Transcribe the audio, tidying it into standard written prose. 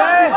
आइए।